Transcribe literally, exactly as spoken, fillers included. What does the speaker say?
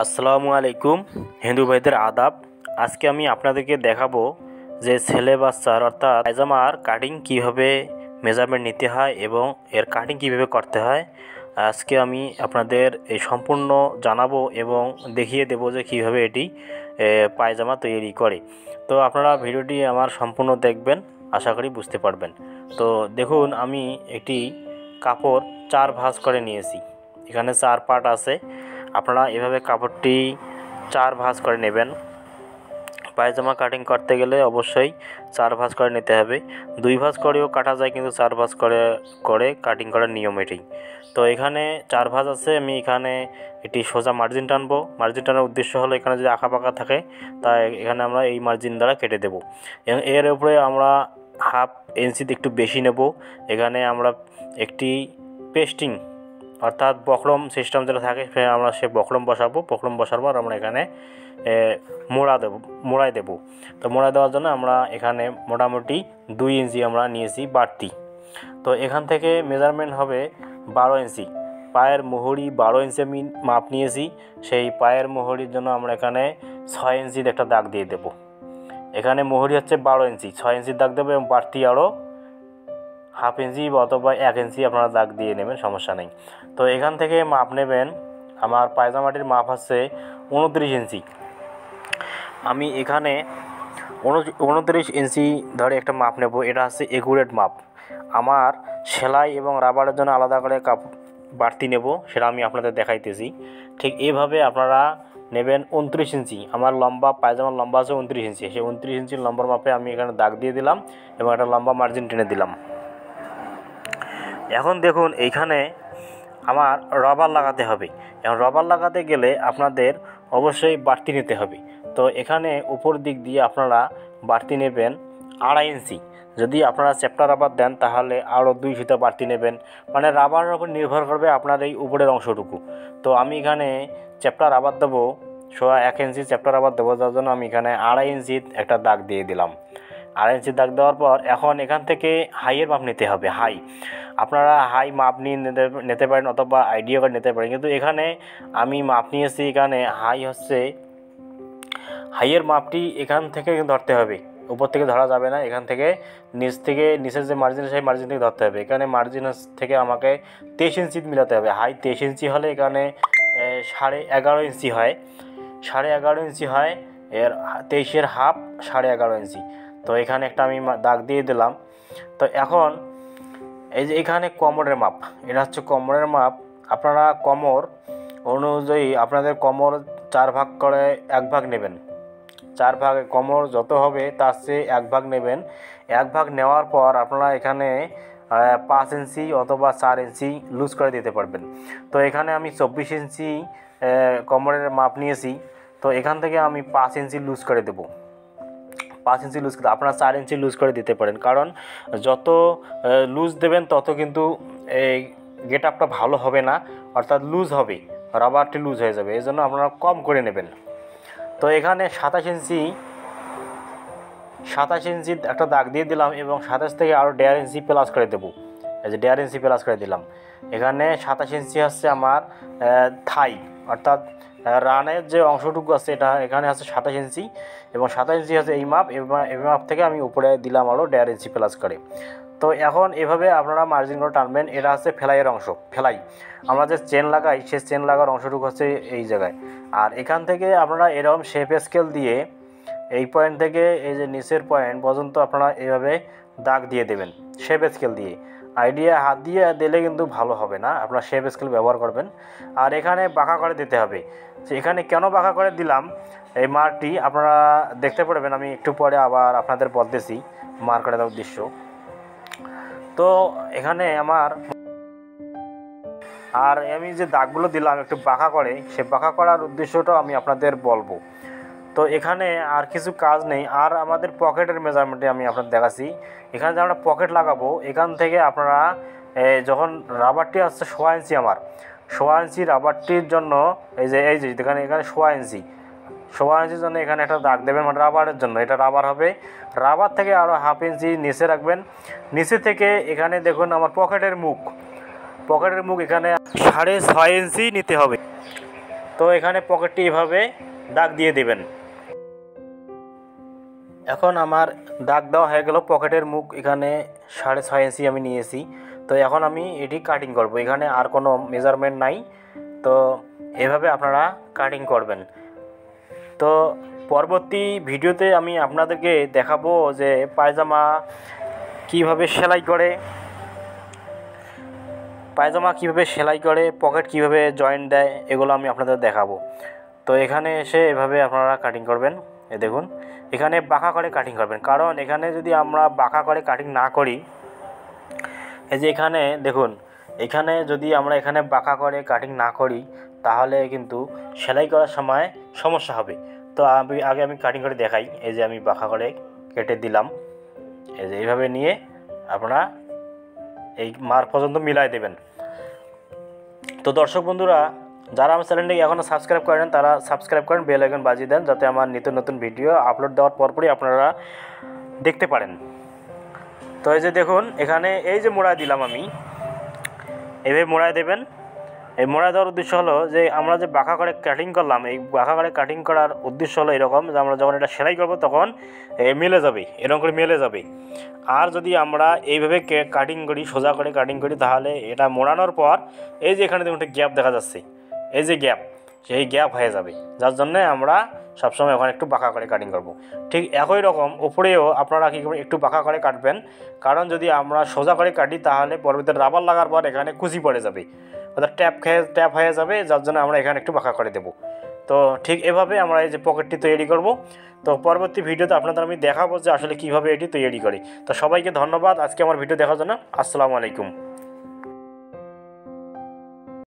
আসসালামু আলাইকুম হিন্দু ভাইদের আদাব। আজকে আমি আপনাদেরকে দেখাবো যে ছেলে বাচ্চার অর্থাৎ পায়জামার কাটিং কীভাবে মেজারমেন্ট নিতে হয় এবং এর কাটিং কীভাবে করতে হয়। আজকে আমি আপনাদের এই সম্পূর্ণ জানাবো এবং দেখিয়ে দেবো যে কীভাবে এটি পায়জামা তৈরি করে। তো আপনারা ভিডিওটি আমার সম্পূর্ণ দেখবেন, আশা করি বুঝতে পারবেন। তো দেখুন, আমি একটি কাপড় চার ভাঁজ করে নিয়েছি, এখানে চার পার্ট আছে। আপনারা এভাবে কাপড়টি চার ভাঁজ করে নেবেন। পায়জামা কাটিং করতে গেলে অবশ্যই চার ভাঁজ করে নিতে হবে। দুই ভাঁজ করেও কাটা যায়, কিন্তু চার ভাঁজ করে করে কাটিং করার নিয়ম এটি। তো এখানে চার ভাঁজ আছে, আমি এখানে এটি সোজা মার্জিন টানবো। মার্জিন টানার উদ্দেশ্য হলো এখানে যদি আঁকা পাকা থাকে তা এখানে আমরা এই মার্জিন দ্বারা কেটে দেবো। এর উপরে আমরা হাফ ইঞ্চিতে একটু বেশি নেব। এখানে আমরা একটি পেস্টিং অর্থাৎ বক্রম সিস্টেম যেটা থাকে আমরা সে বক্রম বসাবো। বক্রম বসার পর আমরা এখানে মোড়া দেবো, মোড়ায় দেবো। তো মোড়ায় দেওয়ার জন্য আমরা এখানে মোটামুটি দুই ইঞ্চি আমরা নিয়েছি বাড়তি। তো এখান থেকে মেজারমেন্ট হবে বারো ইঞ্চি। পায়ের মোহরি বারো ইঞ্চি আমি মাপ নিয়েছি, সেই পায়ের মোহরির জন্য আমরা এখানে ছয় ইঞ্চির একটা দাগ দিয়ে দেবো। এখানে মোহরি হচ্ছে বারো ইঞ্চি, ছয় ইঞ্চির দাগ দেবো এবং বাড়তি আরও হাফ ইঞ্চি অথবা এক ইঞ্চি আপনারা দাগ দিয়ে নেবেন, সমস্যা নেই। তো এখান থেকে মাপ নেবেন। আমার পায়জামাটির মাপ আছে উনত্রিশ ইঞ্চি। আমি এখানে উনত্রিশ ইঞ্চি ধরে একটা মাপ নেব, এটা হচ্ছে একুরেট মাপ। আমার সেলাই এবং রাবারের জন্য আলাদা করে কাপ বাড়তি নেব, সেটা আমি আপনাদের দেখাইতেছি। ঠিক এইভাবে আপনারা নেবেন উনত্রিশ ইঞ্চি। আমার লম্বা পায়জামার লম্বা আছে উনত্রিশ ইঞ্চি, সেই উনত্রিশ ইঞ্চির লম্বার মাপে আমি এখানে দাগ দিয়ে দিলাম এবং একটা লম্বা মার্জিন টেনে দিলাম। এখন দেখুন, এইখানে আমার রবার লাগাতে হবে। এখন রবার লাগাতে গেলে আপনাদের অবশ্যই বাড়তি নিতে হবে। তো এখানে উপর দিক দিয়ে আপনারা বাড়তি নেবেন আড়াই ইঞ্চি। যদি আপনারা চ্যাপ্টা রাবার দেন তাহলে আরও দুই সুতা বাড়তি নেবেন, মানে রাবারের উপর নির্ভর করবে আপনার এই উপরের অংশটুকু। তো আমি এখানে চ্যাপ্টা রাবার দেবো, সোয়া এক ইঞ্চি চ্যাপ্টা রাবার দেবো, যার জন্য আমি এখানে আড়াই ইঞ্চি একটা দাগ দিয়ে দিলাম। আড়াই ইঞ্চি দাগ দেওয়ার পর এখন এখান থেকে হাইয়ের মাপ নিতে হবে। হাই আপনারা হাই মাপ নিয়ে নিতে নিতে পারেন অথবা আইডিয়া করে নিতে পারেন, কিন্তু এখানে আমি মাপ নিয়েছি। এখানে হাই হচ্ছে হাইয়ের মাপটি এখান থেকে ধরতে হবে, উপর থেকে ধরা যাবে না। এখান থেকে নিচ থেকে নিচের যে মার্জিন সেই মার্জিন থেকে ধরতে হবে। এখানে মার্জিন থেকে আমাকে তেইশ ইঞ্চি মিলাতে হবে। হাই তেইশ ইঞ্চি হলে এখানে সাড়ে এগারো ইঞ্চি হয়, সাড়ে এগারো ইঞ্চি হয় এর তেইশের হাফ সাড়ে এগারো ইঞ্চি। তো এখানে একটা আমি দাগ দিয়ে দিলাম। তো এখন এই যে এখানে কোমরের মাপ, এটা হচ্ছে কোমরের মাপ। আপনারা কোমর অনুযায়ী আপনাদের কোমর চার ভাগ করে এক ভাগ নেবেন। চার ভাগে কোমর যত হবে তার চেয়ে এক ভাগ নেবেন। এক ভাগ নেওয়ার পর আপনারা এখানে পাঁচ ইঞ্চি অথবা চার ইঞ্চি লুজ করে দিতে পারবেন। তো এখানে আমি চব্বিশ ইঞ্চি কোমরের মাপ নিয়েছি, তো এখান থেকে আমি পাঁচ ইঞ্চি লুজ করে দেবো। পাঁচ ইঞ্চি লুজ করে আপনারা চার ইঞ্চি লুজ করে দিতে পারেন, কারণ যত লুজ দেবেন তত কিন্তু এই গেট আপটা ভালো হবে না, অর্থাৎ লুজ হবে, রাবারটি লুজ হয়ে যাবে। এই জন্য আপনারা কম করে নেবেন। তো এখানে সাতাশ ইঞ্চি সাতাশ ইঞ্চি একটা দাগ দিয়ে দিলাম এবং সাতাশ থেকে আরও দেড় ইঞ্চি প্লাস করে দেবো। এই যে দেড় ইঞ্চি প্লাস করে দিলাম। এখানে সাতাশ ইঞ্চি হচ্ছে আমার থাই অর্থাৎ রানের যে অংশটুকু আছে এটা এখানে আছে সাতাশ ইঞ্চি, এবং সাতাশ ইঞ্চি আছে এই মাপ। এই মাপ থেকে আমি উপরে দিলাম আরও দেড় ইঞ্চি প্লাস করে। তো এখন এভাবে আপনারা মার্জিনগুলো টানবেন। এটা হচ্ছে ফেলাইয়ের অংশ। ফেলাই আমরা যে চেন লাগাই সে চেন লাগার অংশটুকু হচ্ছে এই জায়গায়। আর এখান থেকে আপনারা এরকম শেপ স্কেল দিয়ে এই পয়েন্ট থেকে এই যে নিচের পয়েন্ট পর্যন্ত আপনারা এভাবে দাগ দিয়ে দেবেন শেপ স্কেল দিয়ে। আইডিয়া হাত দিয়ে দিলে কিন্তু ভালো হবে না, আপনারা শেপ স্কেল ব্যবহার করবেন। আর এখানে বাঁকা করে দিতে হবে। এখানে কেন বাঁকা করে দিলাম এই মার্কটি আপনারা দেখতে পারবেন, আমি একটু পরে আবার আপনাদের বলতেছি মার্ক করার উদ্দেশ্য। তো এখানে আমার আর আমি যে দাগগুলো দিলাম একটু বাঁকা করে, সে বাঁকা করার উদ্দেশ্যটা আমি আপনাদের বলবো। তো এখানে আর কিছু কাজ নেই। আর আমাদের পকেটের মেজারমেন্টে আমি আপনাদের দেখাচ্ছি। এখানে যে আমরা পকেট লাগাবো, এখান থেকে আপনারা যখন রাবারটি আসছে সোয়া ইঞ্চি, আমার সোয়া ইঞ্চি রাবারটির জন্য এই যে এই যে এখানে এখানে সোয়া ইঞ্চি সোয়া ইঞ্চির জন্য এখানে একটা দাগ দেবেন, মানে রাবারের জন্য। এটা রাবার হবে। রাবার থেকে আরও হাফ ইঞ্চি নিচে রাখবেন। নিচে থেকে এখানে দেখুন আমার পকেটের মুখ, পকেটের মুখ এখানে সাড়ে ছয় ইঞ্চি নিতে হবে। तो এখানে পকেটটি এভাবে দাগ দিয়ে দিবেন। এখন আমার দাগ দেওয়া হয়ে গেল। পকেটের মুখ এখানে সাড়ে ছয় ইঞ্চি আমি নিয়েছি। তো এখন আমি এটি কাটিং করব, এখানে আর কোনো মেজারমেন্ট নাই। তো এভাবে আপনারা কাটিং করবেন। তো পরবর্তী ভিডিওতে আমি আপনাদেরকে দেখাবো যে পায়জামা কিভাবে সেলাই করে, পায়জামা কিভাবে সেলাই করে, পকেট কিভাবে জয়েন্ট দেয়, এগুলো আমি আপনাদের দেখাবো। তো এখানে এসে এভাবে আপনারা কাটিং করবেন। এ দেখুন এখানে বাঁকা করে কাটিং করবেন, কারণ এখানে যদি আমরা বাঁকা করে কাটিং না করি, এই যে এখানে দেখুন, এখানে যদি আমরা এখানে বাঁকা করে কাটিং না করি তাহলে কিন্তু সেলাই করার সময় সমস্যা হবে। তো আমি আগে আমি কাটিং করে দেখাই। এই যে আমি বাঁকা করে কেটে দিলাম। এই যে এইভাবে নিয়ে আপনারা এই মার পর্যন্ত মিলাই দেবেন। তো দর্শক বন্ধুরা, যারা আমার চ্যানেলটি এখনও সাবস্ক্রাইব করেন তারা সাবস্ক্রাইব করেন, বেল আইকন বাজিয়ে দেন, যাতে আমার নিত্য নতুন ভিডিও আপলোড দেওয়ার পরপরই আপনারা দেখতে পারেন। তো এই যে দেখুন এখানে এই যে মোড়ায় দিলাম আমি, এইভাবে মোড়ায় দেবেন। এই মোড়ায় দেওয়ার উদ্দেশ্য হলো যে আমরা যে বাঁকা করে কাটিং করলাম, এই বাঁকা করে কাটিং করার উদ্দেশ্য হলো এরকম যে আমরা যখন এটা সেলাই করব তখন মেলে যাবে, এরকম করে মেলে যাবে। আর যদি আমরা এইভাবে কাটিং করি, সোজা করে কাটিং করি, তাহলে এটা মোড়ানোর পর এই যে এখানে দেখুন একটা গ্যাপ দেখা যাচ্ছে, এই যে গ্যাপ, সেই গ্যাপ হয়ে যাবে, যার জন্যে আমরা সবসময় ওখানে একটু বাঁকা করে কাটিং করব। ঠিক একই রকম ওপরেও আপনারা কী করবেন, একটু বাঁকা করে কাটবেন, কারণ যদি আমরা সোজা করে কাটি তাহলে পরবর্তীতে রাবার লাগার পর এখানে কুচি পড়ে যাবে, অর্থাৎ ট্যাপ খেয়ে ট্যাপ হয়ে যাবে, যার জন্য আমরা এখানে একটু বাঁকা করে দেবো। তো ঠিক এভাবে আমরা এই যে পকেটটি তৈরি করব। তো পরবর্তী ভিডিওতে আপনাদের আমি দেখাবো যে আসলে কীভাবে এটি তৈরি করি। তো সবাইকে ধন্যবাদ আজকে আমার ভিডিও দেখার জন্য। আসসালামু আলাইকুম।